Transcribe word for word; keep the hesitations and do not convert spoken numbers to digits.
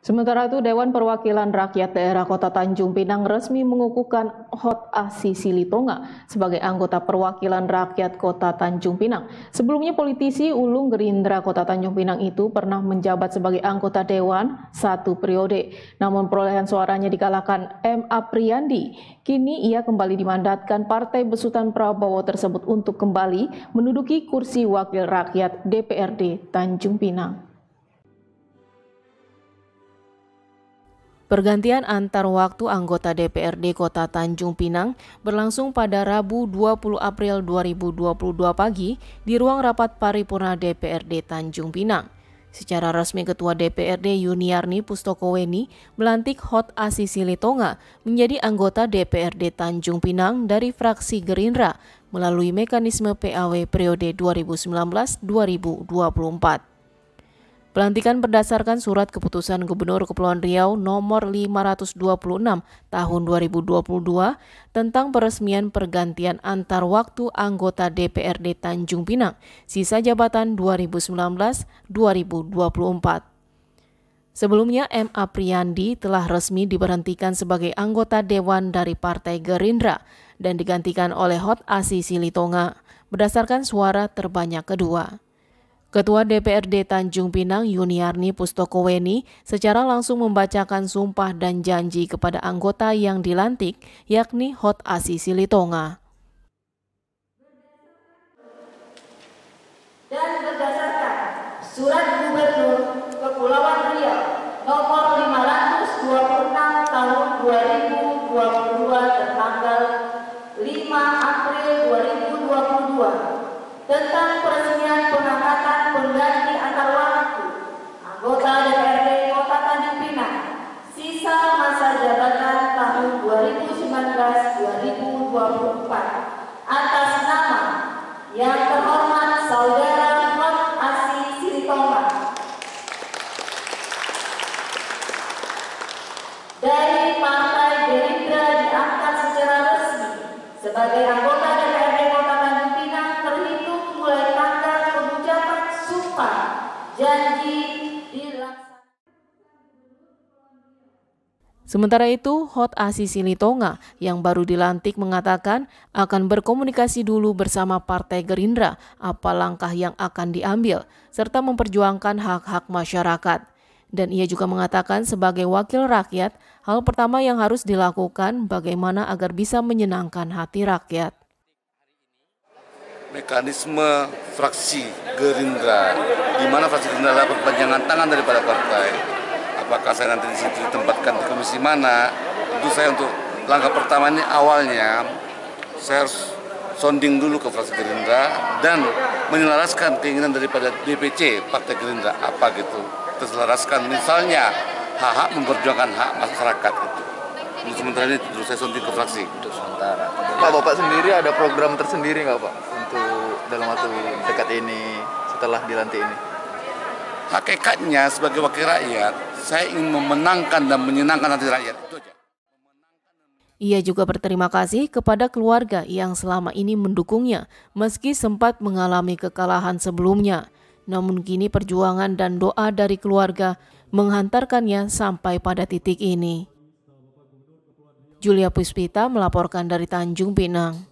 Sementara itu, Dewan Perwakilan Rakyat Daerah Kota Tanjung Pinang resmi mengukuhkan Hotasi Silitonga sebagai anggota Perwakilan Rakyat Kota Tanjung Pinang. Sebelumnya, politisi ulung Gerindra Kota Tanjung Pinang itu pernah menjabat sebagai anggota Dewan satu periode. Namun perolehan suaranya dikalahkan M. Apriyandi. Kini ia kembali dimandatkan Partai Besutan Prabowo tersebut untuk kembali menduduki kursi Wakil Rakyat D P R D Tanjung Pinang. Pergantian antar waktu anggota D P R D Kota Tanjung Pinang berlangsung pada Rabu dua puluh April dua ribu dua puluh dua pagi di ruang rapat paripurna D P R D Tanjung Pinang. Secara resmi Ketua D P R D Yuniarni Pustokoweni melantik Hotasi Silitonga menjadi anggota D P R D Tanjung Pinang dari fraksi Gerindra melalui mekanisme P A W periode dua ribu sembilan belas dua ribu dua puluh empat. Pelantikan berdasarkan surat keputusan Gubernur Kepulauan Riau nomor lima ratus dua puluh enam tahun dua ribu dua puluh dua tentang peresmian pergantian antar waktu anggota D P R D Tanjung Pinang sisa jabatan dua ribu sembilan belas dua ribu dua puluh empat. Sebelumnya M. Apriyandi telah resmi diberhentikan sebagai anggota Dewan dari Partai Gerindra dan digantikan oleh Hotasi Silitonga berdasarkan suara terbanyak kedua. Ketua D P R D Tanjung Pinang Yuniarni Pustokoweni secara langsung membacakan sumpah dan janji kepada anggota yang dilantik, yakni Hotasi Silitonga. Dan berdasarkan surat Gubernur Kepulauan Riau nomor lima ratus dua puluh enam tahun dua ribu dua puluh dua tertanggal lima April dua ribu dua puluh dua tentang peresmian pengangkatan pengganti antar waktu anggota D P R D Kota Tanjung Pinang sisa masa jabatan tahun dua ribu sembilan belas dua ribu dua puluh empat atas nama yang terhormat Saudara Hotasi Silitonga dari Partai Gerindra diangkat secara resmi sebagai anggota D P R D Kota Tanjung Pinang terhitung mulai tanggal pengucapan sumpah janji dilaksanakan. Sementara itu, Hotasi Silitonga yang baru dilantik mengatakan akan berkomunikasi dulu bersama Partai Gerindra apa langkah yang akan diambil serta memperjuangkan hak-hak masyarakat. Dan ia juga mengatakan sebagai wakil rakyat, hal pertama yang harus dilakukan bagaimana agar bisa menyenangkan hati rakyat. Mekanisme fraksi Gerindra, di mana fraksi Gerindra adalah perpanjangan tangan daripada partai. Apakah saya nanti di situ ditempatkan di komisi mana? Itu saya untuk langkah pertama ini awalnya saya harus sonding dulu ke fraksi Gerindra dan menyelaraskan keinginan daripada D P C Partai Gerindra apa gitu. Terselaraskan misalnya hak-hak memperjuangkan hak masyarakat itu. Untuk sementara ini terus saya sonding ke fraksi untuk sementara. Pak, Bapak sendiri ada program tersendiri nggak Pak? Dalam waktu dekat ini, setelah dilantik ini? Hakikatnya sebagai wakil rakyat, saya ingin memenangkan dan menyenangkan hati rakyat. Itu aja. Ia juga berterima kasih kepada keluarga yang selama ini mendukungnya, meski sempat mengalami kekalahan sebelumnya. Namun kini perjuangan dan doa dari keluarga menghantarkannya sampai pada titik ini. Julia Puspita melaporkan dari Tanjung Pinang.